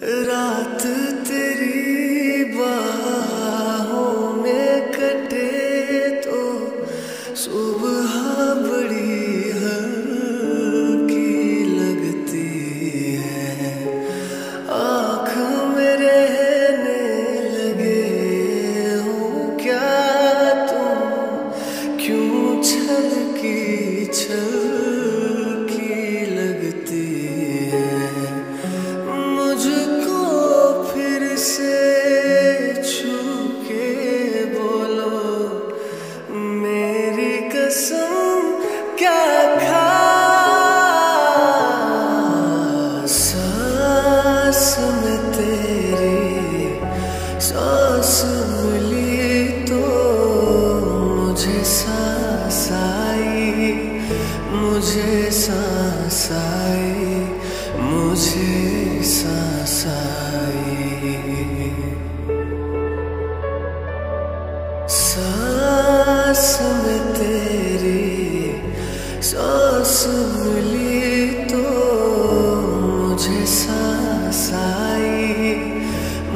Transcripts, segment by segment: रात तेरी बाहों में कटे तो सुबह बड़ी हल्की लगती है। आँख में रहने लगे हो क्या तुम, क्यों छलकी छलकी लगती है। मुझको फिर से छू के बोलो मेरी कसम क्या खा। सांस में तेरी सांस मिली तो मुझे सांस आई, मुझे सांस आई, मुझे सांस आई। सांस में तेरी सांस मिली तो मुझे सांस आई,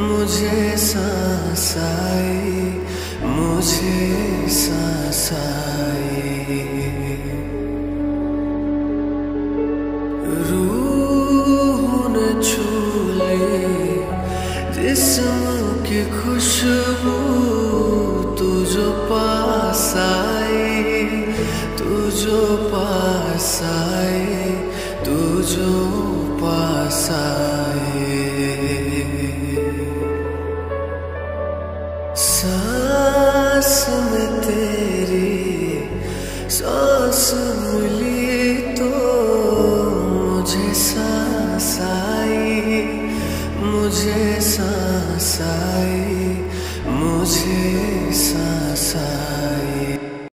मुझे सांस आई, मुझे सांस आई। जिस्म की खुशबू तू जो पास आई, तू जो पास आई, तू जो पास आई। सांस में तेरी सांस मिली तो मुझे सांस आई, मुझे सांस आई,